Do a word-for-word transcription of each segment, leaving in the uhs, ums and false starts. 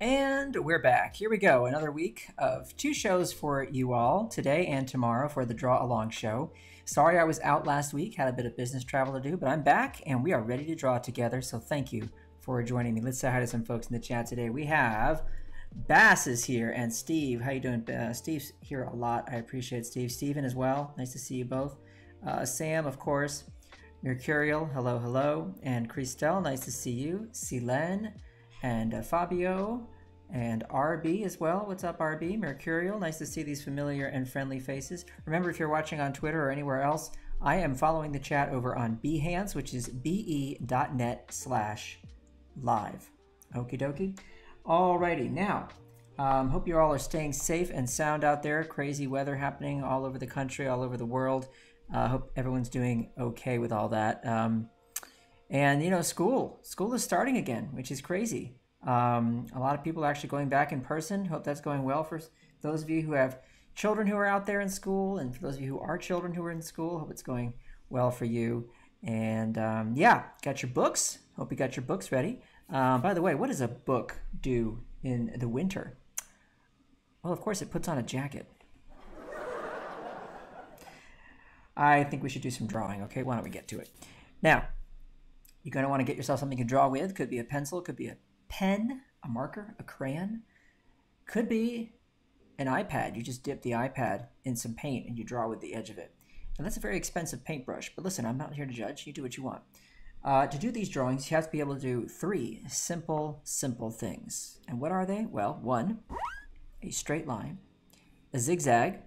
And we're back. Here we go. Another week of two shows for you all today and tomorrow for the Draw Along show. Sorry I was out last week, had a bit of business travel to do, but I'm back and we are ready to draw together. So thank you for joining me. Let's say hi to some folks in the chat today. We have Bass is here and Steve. How you doing? Uh, Steve's here a lot. I appreciate Steve. Steven as well. Nice to see you both. Uh, Sam, of course. Mercurial. Hello, hello. And Christelle. Nice to see you. Silen. And uh, Fabio and R B as well. What's up, R B? Mercurial, nice to see these familiar and friendly faces. Remember, if you're watching on Twitter or anywhere else, I am following the chat over on Behance, which is be dot net slash live. Okie dokie. Alrighty, now, um, hope you all are staying safe and sound out there. Crazy weather happening all over the country, all over the world. I uh, hope everyone's doing okay with all that. Um, And, you know, school. School is starting again, which is crazy. Um, a lot of people are actually going back in person. Hope that's going well for those of you who have children who are out there in school, and for those of you who are children who are in school, hope it's going well for you. And, um, yeah, got your books. Hope you got your books ready. Uh, by the way, what does a book do in the winter? Well, of course, it puts on a jacket. I think we should do some drawing, okay? Why don't we get to it? Now, you're going to want to get yourself something to draw with. Could be a pencil, could be a pen, a marker, a crayon. Could be an iPad. You just dip the iPad in some paint and you draw with the edge of it. And that's a very expensive paintbrush. But listen, I'm not here to judge. You do what you want. Uh, to do these drawings, you have to be able to do three simple, simple things. And what are they? Well, one, a straight line, a zigzag.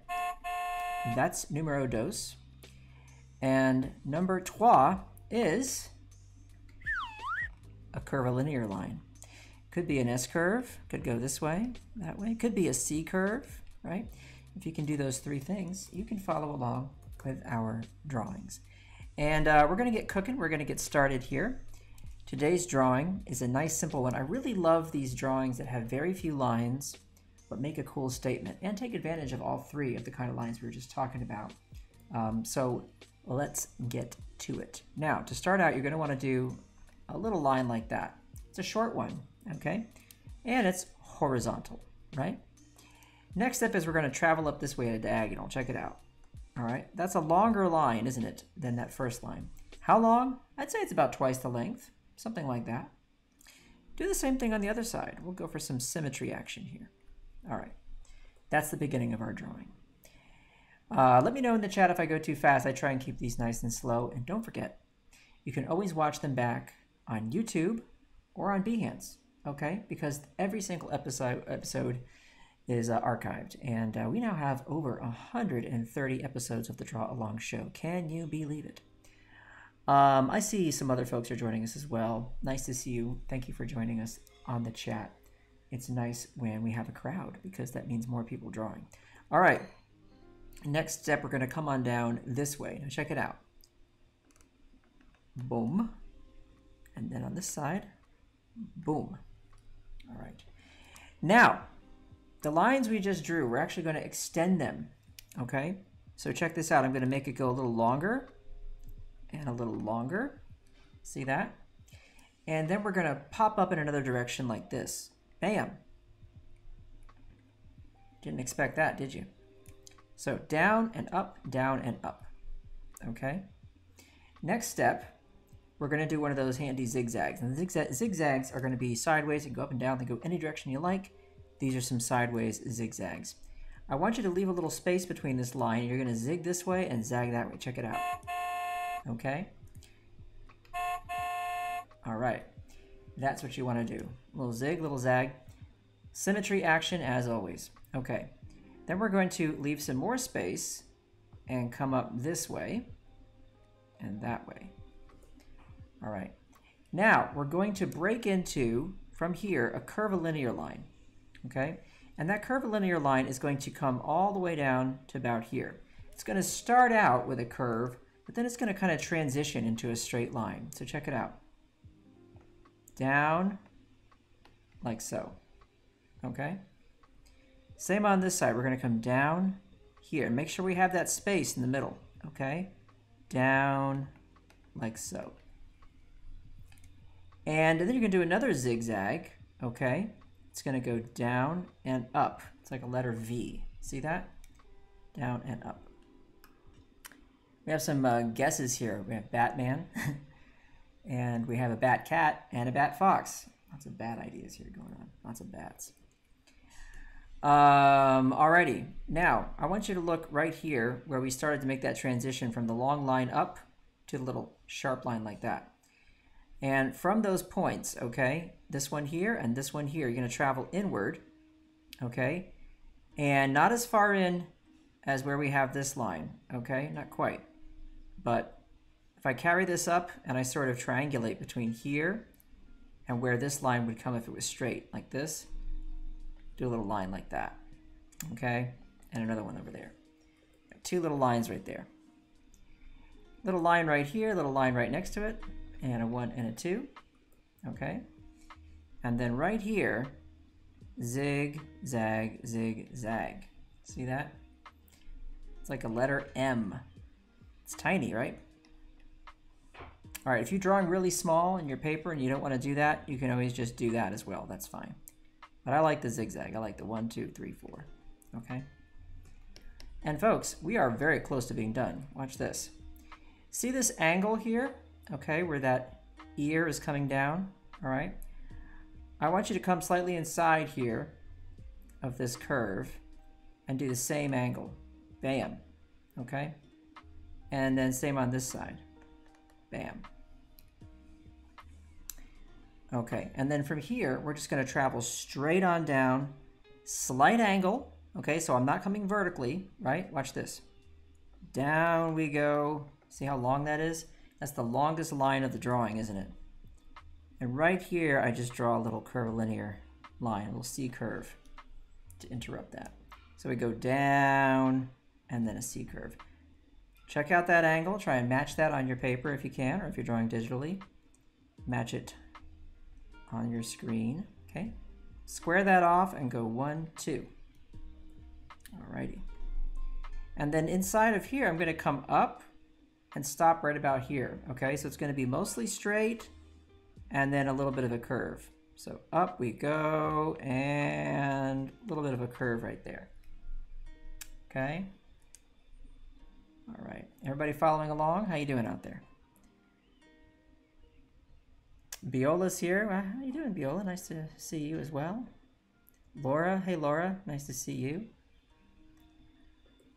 That's numero dos. And number trois is a curvilinear line. Could be an S curve, could go this way, that way, could be a C curve, right? If you can do those three things, you can follow along with our drawings. And uh, we're gonna get cooking, we're gonna get started here. Today's drawing is a nice simple one. I really love these drawings that have very few lines, but make a cool statement and take advantage of all three of the kind of lines we were just talking about. Um, so let's get to it. Now, to start out, you're gonna wanna do a little line like that. It's a short one, okay? And it's horizontal, right? Next step is we're gonna travel up this way at a diagonal. Check it out, all right? That's a longer line, isn't it, than that first line. How long? I'd say it's about twice the length, something like that. Do the same thing on the other side. We'll go for some symmetry action here. All right, that's the beginning of our drawing. Uh, let me know in the chat if I go too fast. I try and keep these nice and slow, and don't forget, you can always watch them back on YouTube or on Behance, okay? Because every single episode episode is uh, archived, and uh, we now have over one hundred thirty episodes of the Draw Along show. Can you believe it? Um, I see some other folks are joining us as well. Nice to see you. Thank you for joining us on the chat. It's nice when we have a crowd because that means more people drawing. All right, next step, we're gonna come on down this way. Now check it out. Boom. And then on this side, boom. All right. Now, the lines we just drew, we're actually going to extend them, okay? So check this out. I'm going to make it go a little longer and a little longer. See that? And then we're going to pop up in another direction like this. Bam. Didn't expect that, did you? So down and up, down and up, okay? Next step, we're gonna do one of those handy zigzags. And the zigza zigzags are gonna be sideways and go up and down. They go any direction you like. These are some sideways zigzags. I want you to leave a little space between this line. You're gonna zig this way and zag that way. Check it out. Okay? All right. That's what you wanna do. Little zig, little zag. Symmetry action as always. Okay. Then we're going to leave some more space and come up this way and that way. All right, now we're going to break into, from here, a curvilinear line, okay? And that curvilinear line is going to come all the way down to about here. It's gonna start out with a curve, but then it's gonna kind of transition into a straight line. So check it out. Down, like so, okay? Same on this side, we're gonna come down here. Make sure we have that space in the middle, okay? Down, like so. And then you're gonna do another zigzag, okay? it's going to go down and up. It's like a letter V. See that? Down and up. We have some uh, guesses here. We have Batman, and we have a bat cat and a bat fox. Lots of bat ideas here going on. Lots of bats. Um, alrighty. Now, I want you to look right here where we started to make that transition from the long line up to the little sharp line like that. And from those points, okay, this one here and this one here, you're going to travel inward, okay, and not as far in as where we have this line, okay, not quite. But if I carry this up and I sort of triangulate between here and where this line would come if it was straight, like this, do a little line like that, okay, and another one over there. Got two little lines right there. Little line right here, little line right next to it, and a one and a two, okay? And then right here, zig, zag, zig, zag. See that? It's like a letter M. It's tiny, right? All right, if you're drawing really small in your paper and you don't want to do that, you can always just do that as well. That's fine. But I like the zigzag. I like the one, two, three, four, okay? And folks, we are very close to being done. Watch this. See this angle here, okay, where that ear is coming down, all right? I want you to come slightly inside here of this curve and do the same angle, bam, okay? And then same on this side, bam. Okay, and then from here, we're just gonna travel straight on down, slight angle, okay? So I'm not coming vertically, right? Watch this, down we go. See how long that is? That's the longest line of the drawing, isn't it? And right here, I just draw a little curvilinear line, a little C curve to interrupt that. So we go down and then a C curve. Check out that angle. Try and match that on your paper if you can, or if you're drawing digitally, match it on your screen, okay? Square that off and go one, two. Alrighty. And then inside of here, I'm gonna come up and stop right about here, okay? So it's gonna be mostly straight and then a little bit of a curve. So up we go and a little bit of a curve right there, okay? All right, everybody following along? How you doing out there? Biola's here, how you doing, Biola? Nice to see you as well. Laura, hey Laura, nice to see you.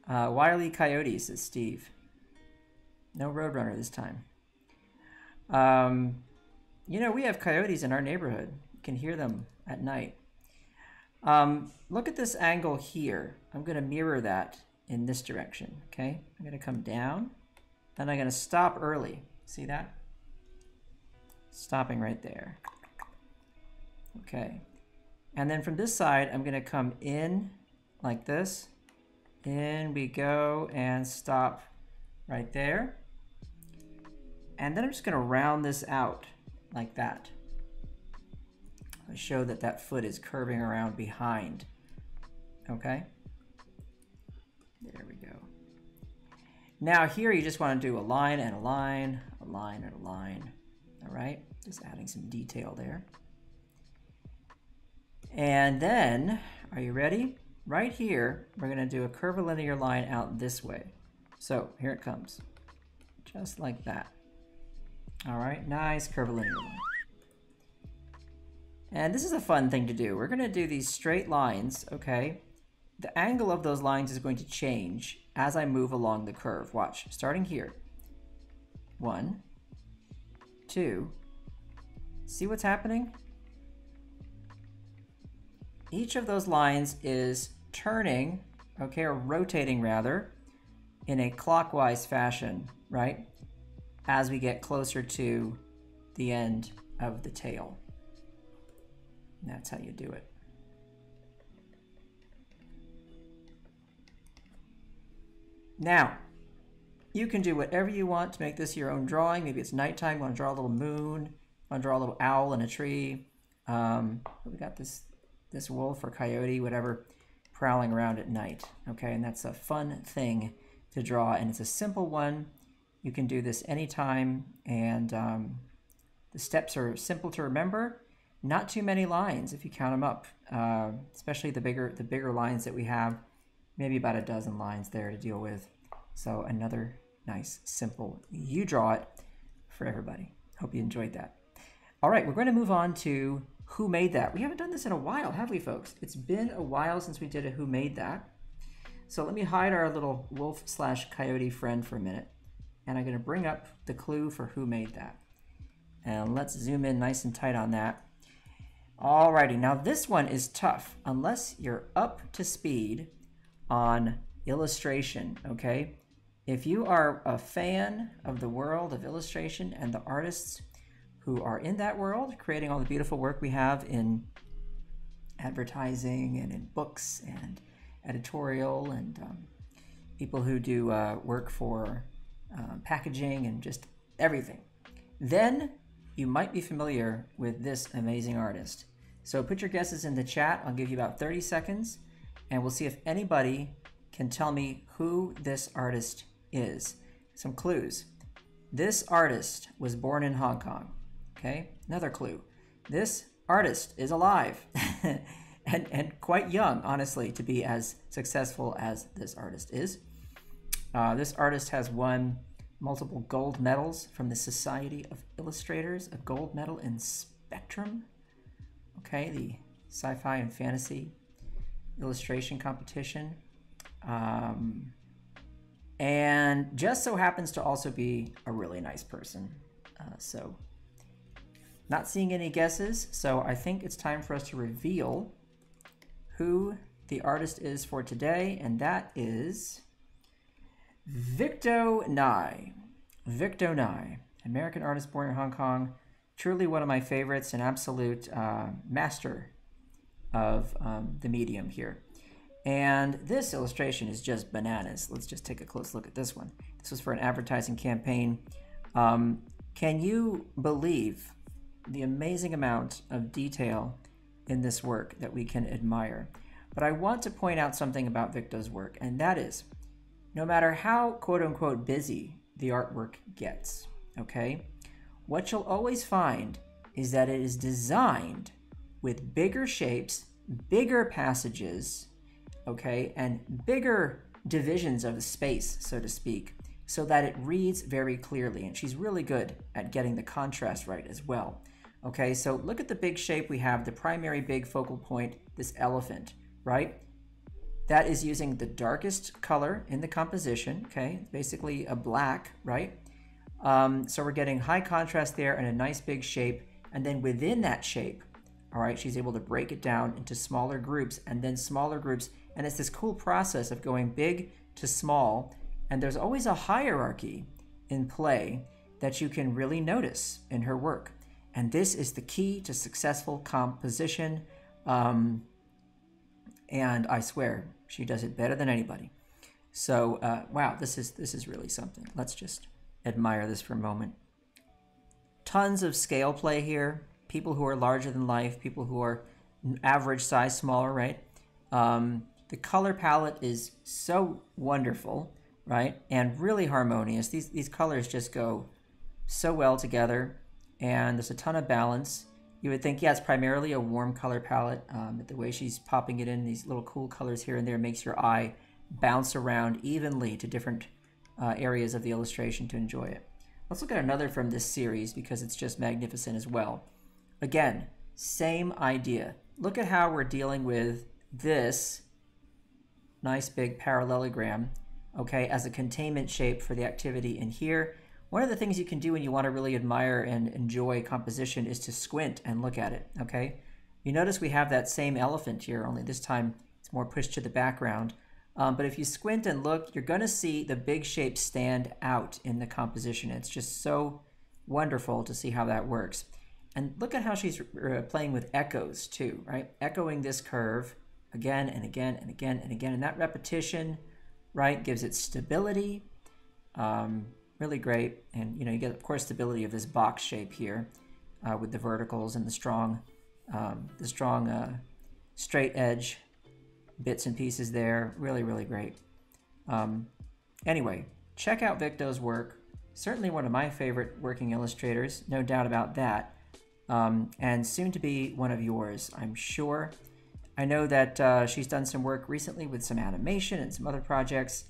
Uh, Wile E. Coyote, says Steve. No Roadrunner this time. Um, you know, we have coyotes in our neighborhood. You can hear them at night. Um, look at this angle here. I'm going to mirror that in this direction, okay? I'm going to come down, then I'm going to stop early. See that? Stopping right there. Okay. And then from this side, I'm going to come in like this. In we go and stop right there. And then I'm just going to round this out like that. I show that that foot is curving around behind. Okay. There we go. Now here you just want to do a line and a line, a line and a line. All right. Just adding some detail there. And then, are you ready? Right here, we're going to do a curvilinear line out this way. So here it comes, just like that. All right, nice curvilinear line. And this is a fun thing to do. We're gonna do these straight lines, okay? The angle of those lines is going to change as I move along the curve. Watch, starting here. One, two, see what's happening? Each of those lines is turning, okay, or rotating rather, in a clockwise fashion, right? As we get closer to the end of the tail. And that's how you do it. Now, you can do whatever you want to make this your own drawing. Maybe it's nighttime, you want to draw a little moon, you want to draw a little owl and a tree. Um, we got this, this wolf or coyote, whatever, prowling around at night, okay? And that's a fun thing to draw, and it's a simple one. You can do this anytime, and um, the steps are simple to remember. not too many lines if you count them up, uh, especially the bigger the bigger lines that we have, maybe about a dozen lines there to deal with. So another nice, simple, you draw it for everybody. Hope you enjoyed that. All right, we're going to move on to Who Made That? We haven't done this in a while, have we, folks? It's been a while since we did a Who Made That. So let me hide our little wolf slash coyote friend for a minute. And I'm going to bring up the clue for Who Made That. And let's zoom in nice and tight on that. All righty, now this one is tough unless you're up to speed on illustration, okay? If you are a fan of the world of illustration and the artists who are in that world, creating all the beautiful work we have in advertising and in books and editorial and um, people who do uh, work for uh, packaging and just everything, then you might be familiar with this amazing artist. So put your guesses in the chat. I'll give you about thirty seconds and we'll see if anybody can tell me who this artist is. Some clues. This artist was born in Hong Kong. Okay, another clue. This artist is alive and, and quite young, honestly, to be as successful as this artist is. Uh, this artist has won multiple gold medals from the Society of Illustrators, a gold medal in Spectrum. Okay, the sci-fi and fantasy illustration competition. Um, and just so happens to also be a really nice person. Uh, so not seeing any guesses, so I think it's time for us to reveal who the artist is for today, and that is Victo Ngai. Victo Ngai, American artist born in Hong Kong, truly one of my favorites, an absolute uh, master of um, the medium here. And this illustration is just bananas. Let's just take a close look at this one. This was for an advertising campaign. Um, can you believe the amazing amount of detail in this work that we can admire? But I want to point out something about Victo's work, and that is, no matter how quote unquote busy the artwork gets, okay, what you'll always find is that it is designed with bigger shapes, bigger passages, okay, and bigger divisions of the space, so to speak, so that it reads very clearly. And she's really good at getting the contrast right as well. Okay, so look at the big shape we have, the primary big focal point, this elephant, right? That is using the darkest color in the composition, okay? Basically a black, right? Um, so we're getting high contrast there and a nice big shape. And then within that shape, all right, she's able to break it down into smaller groups and then smaller groups. And it's this cool process of going big to small. And there's always a hierarchy in play that you can really notice in her work. And this is the key to successful composition. Um, and I swear, she does it better than anybody. So, uh, wow, this is, this is really something. Let's just admire this for a moment. Tons of scale play here. People who are larger than life, people who are average size, smaller, right? Um, the color palette is so wonderful, right? And really harmonious. These, these colors just go so well together. And there's a ton of balance. You would think, yeah, it's primarily a warm color palette, um, but the way she's popping it in, these little cool colors here and there, makes your eye bounce around evenly to different uh, areas of the illustration to enjoy it. Let's look at another from this series because it's just magnificent as well. Again, same idea. Look at how we're dealing with this nice big parallelogram, okay, as a containment shape for the activity in here. One of the things you can do when you want to really admire and enjoy composition is to squint and look at it, okay? You notice we have that same elephant here, only this time it's more pushed to the background. Um, but if you squint and look, you're going to see the big shape stand out in the composition. It's just so wonderful to see how that works. And look at how she's playing with echoes too, right? Echoing this curve again and again and again and again. And that repetition, right, gives it stability. Um, really great. And, you know, you get, of course, stability of this box shape here uh, with the verticals and the strong, um, the strong uh, straight edge bits and pieces there. Really, really great. Um, anyway, check out Victo's work. Certainly one of my favorite working illustrators, no doubt about that. um, and soon to be one of yours, I'm sure. I know that uh, she's done some work recently with some animation and some other projects.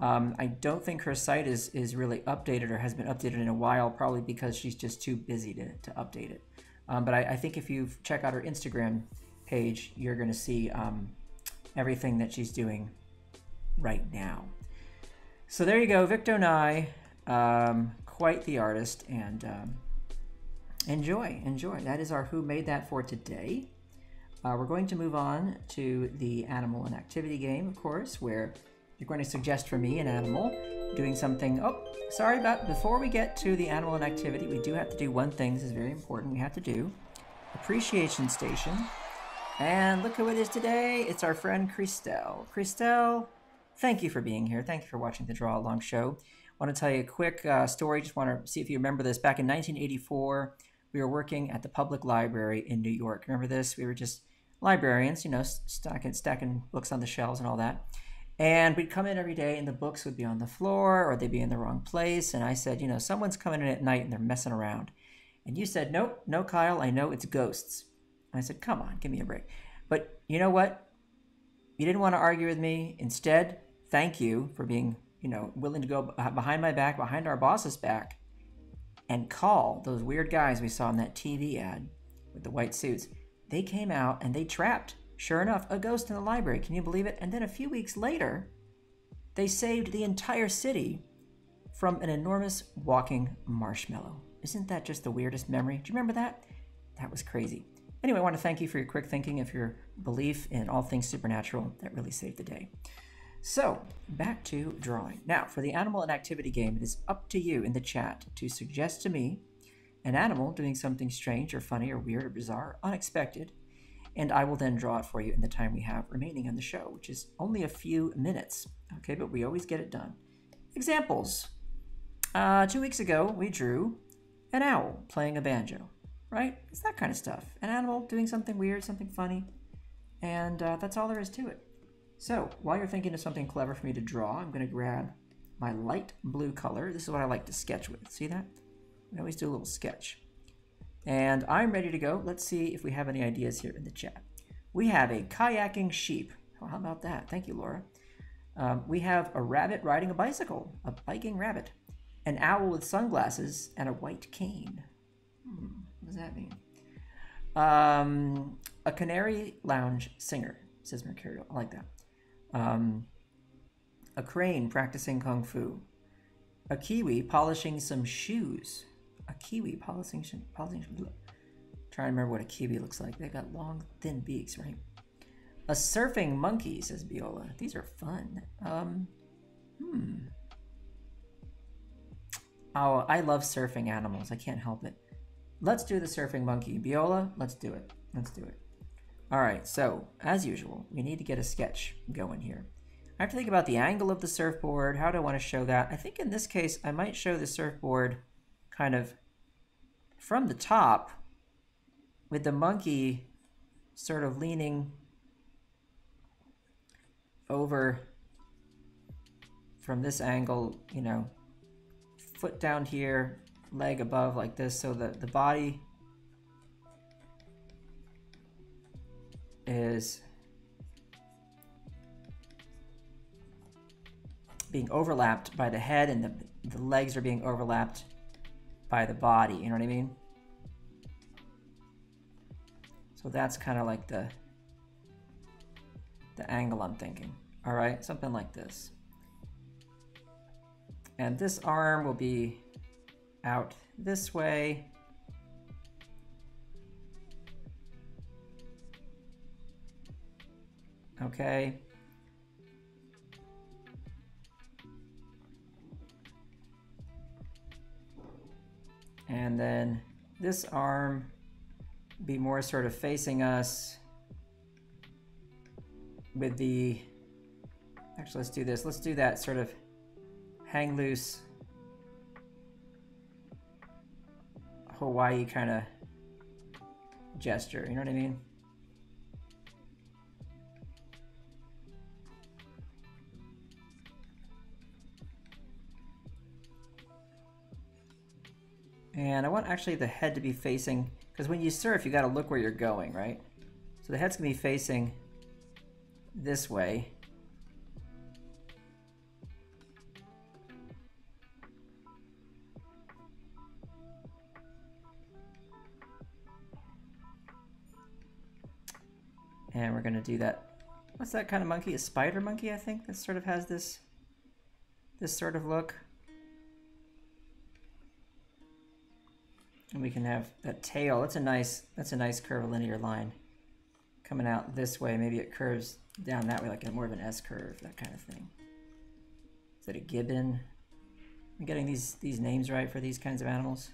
Um, I don't think her site is, is really updated or has been updated in a while, probably because she's just too busy to, to update it. Um, but I, I think if you check out her Instagram page, you're going to see um, everything that she's doing right now. So there you go, Victo Ngai, um, quite the artist, and um, enjoy, enjoy. That is our Who Made That for today. Uh, we're going to move on to the Animal and Activity game, of course, where you're going to suggest for me an animal doing something. Oh, sorry about, before we get to the Animal and Activity, we do have to do one thing. This is very important. We have to do Appreciation Station. And look who it is today. It's our friend Christelle. Christelle, thank you for being here. Thank you for watching the Draw Along Show. I want to tell you a quick uh, story. Just want to see if you remember this. Back in nineteen eighty-four, we were working at the public library in New York. Remember this? We were just librarians, you know, stacking, stacking books on the shelves and all that. And we'd come in every day and the books would be on the floor or they'd be in the wrong place. And I said, you know, someone's coming in at night and they're messing around. And you said, nope, no, Kyle, I know it's ghosts. And I said, come on, give me a break. But you know what? You didn't want to argue with me. Instead, thank you for being, you know, willing to go behind my back, behind our boss's back, and call those weird guys we saw in that T V ad with the white suits. They came out and they trapped, sure enough, a ghost in the library. Can you believe it? And then a few weeks later, they saved the entire city from an enormous walking marshmallow. Isn't that just the weirdest memory? Do you remember that? That was crazy. Anyway, I want to thank you for your quick thinking and your belief in all things supernatural. That really saved the day. So, back to drawing. Now, for the Animal and Activity game, it is up to you in the chat to suggest to me an animal doing something strange or funny or weird or bizarre, unexpected, and I will then draw it for you in the time we have remaining on the show, which is only a few minutes, okay? But we always get it done. Examples. Uh, two weeks ago, we drew an owl playing a banjo, right? It's that kind of stuff. An animal doing something weird, something funny, and uh, that's all there is to it. So, while you're thinking of something clever for me to draw, I'm going to grab my light blue color. This is what I like to sketch with. See that? We always do a little sketch. And I'm ready to go. Let's see if we have any ideas here in the chat. We have a kayaking sheep. Oh, how about that? Thank you, Laura. Um, we have a rabbit riding a bicycle, a biking rabbit, an owl with sunglasses, and a white cane. Hmm, what does that mean? Um, a canary lounge singer, says Mercurial. I like that. Um, a crane practicing kung fu, a kiwi polishing some shoes, a kiwi polishing some polishing shoes. Trying to remember what a kiwi looks like. They got long, thin beaks, right? A surfing monkey, says Viola. These are fun. Um, hmm. Oh, I love surfing animals. I can't help it. Let's do the surfing monkey, Viola. Let's do it. Let's do it. All right, so as usual, we need to get a sketch going here. I have to think about the angle of the surfboard. How do I want to show that? I think in this case, I might show the surfboard kind of from the top with the monkey sort of leaning over from this angle, you know, foot down here, leg above like this, so that the body is being overlapped by the head and the, the legs are being overlapped by the body. You know what I mean? So that's kind of like the, the angle I'm thinking. All right, something like this. And this arm will be out this way. Okay. And then this arm be more sort of facing us with the, actually let's do this. Let's do that sort of hang loose Hawaii kind of gesture. You know what I mean? And I want actually the head to be facing Because when you surf, you got to look where you're going, right? So the head's going to be facing this way. And we're going to do that. What's that kind of monkey? A spider monkey, I think, that sort of has this, this sort of look. And we can have that tail. That's a nice, that's a nice curvilinear line coming out this way. Maybe it curves down that way, like more of an S curve, that kind of thing. Is that a gibbon? I'm getting these, these names right for these kinds of animals.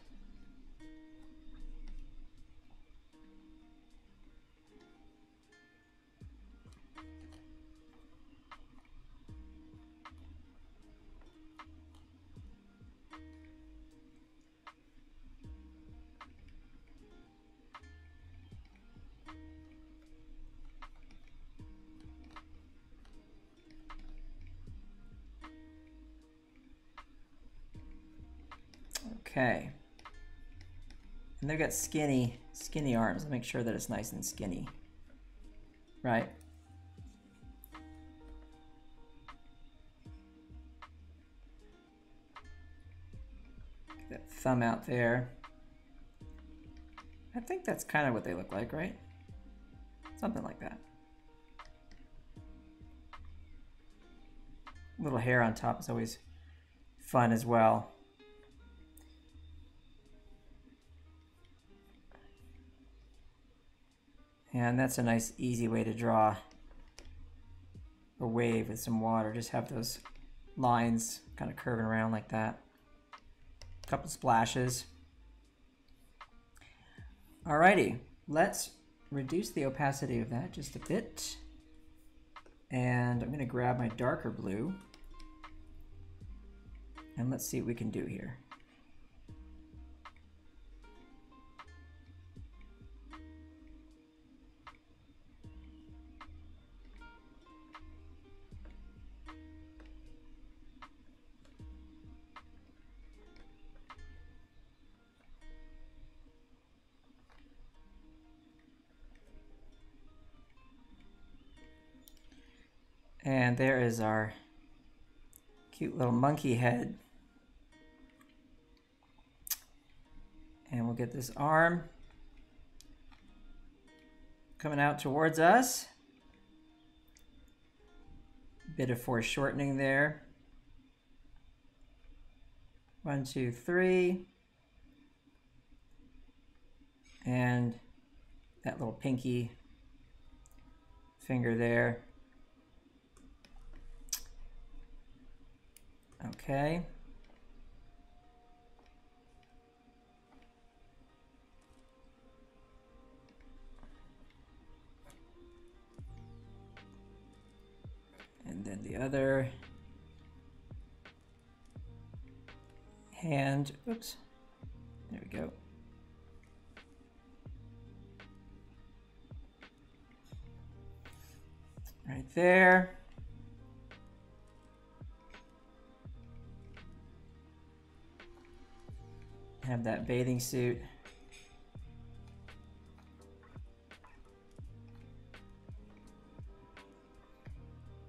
Okay, and they've got skinny, skinny arms. I'll make sure that it's nice and skinny, right? Get that thumb out there. I think that's kind of what they look like, right? Something like that. A little hair on top is always fun as well. And that's a nice, easy way to draw a wave with some water. Just have those lines kind of curving around like that. A couple splashes. Alrighty, let's reduce the opacity of that just a bit. And I'm gonna grab my darker blue. And let's see what we can do here. And there is our cute little monkey head. And we'll get this arm coming out towards us. Bit of foreshortening there. One, two, three. And that little pinky finger there. Okay. And then the other hand, oops, there we go. Right there. Have that bathing suit.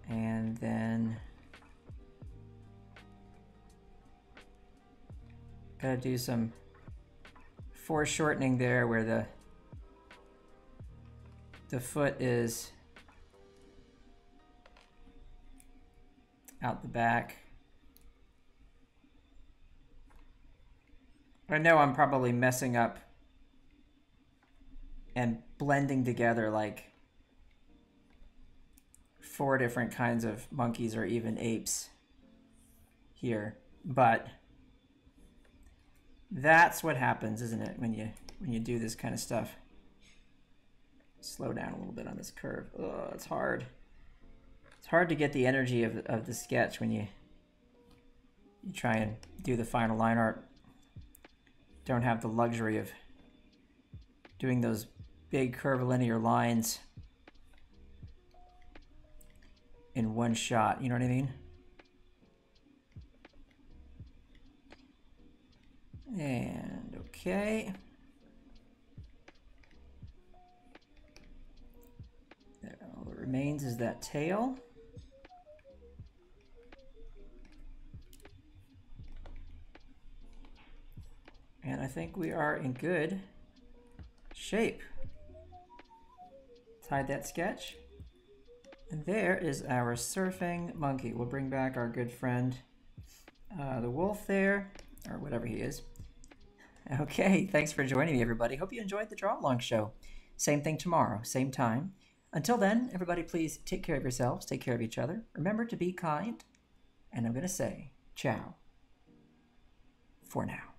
And then gotta do some foreshortening there where the the foot is out the back. I know I'm probably messing up and blending together like four different kinds of monkeys or even apes here, but that's what happens, isn't it, when you when you do this kind of stuff. Slow down a little bit on this curve. Oh, it's hard. It's hard to get the energy of, of the sketch when you you try and do the final line art. Don't have the luxury of doing those big curvilinear lines in one shot, you know what I mean? And okay. remains is that tail. And I think we are in good shape. Hide that sketch. And there is our surfing monkey. We'll bring back our good friend, uh, the wolf there, or whatever he is. Okay, thanks for joining me, everybody. Hope you enjoyed the Draw Along Show. Same thing tomorrow, same time. Until then, everybody, please take care of yourselves, take care of each other. Remember to be kind. And I'm going to say ciao for now.